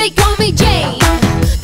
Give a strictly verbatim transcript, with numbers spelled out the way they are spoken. they call me Jane.